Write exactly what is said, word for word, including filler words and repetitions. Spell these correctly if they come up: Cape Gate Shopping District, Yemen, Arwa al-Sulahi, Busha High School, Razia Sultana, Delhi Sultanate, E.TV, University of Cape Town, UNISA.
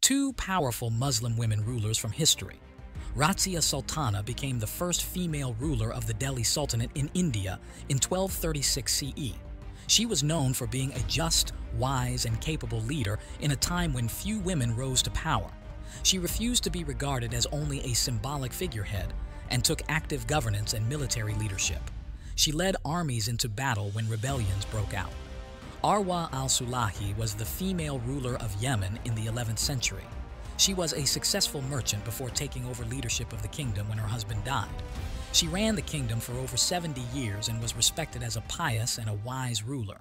two powerful Muslim women rulers from history. Razia Sultana became the first female ruler of the Delhi Sultanate in India in twelve thirty-six C E. She was known for being a just, wise, and capable leader in a time when few women rose to power. She refused to be regarded as only a symbolic figurehead and took active governance and military leadership. She led armies into battle when rebellions broke out. Arwa al-Sulahi was the female ruler of Yemen in the eleventh century. She was a successful merchant before taking over leadership of the kingdom when her husband died. She ran the kingdom for over seventy years and was respected as a pious and a wise ruler.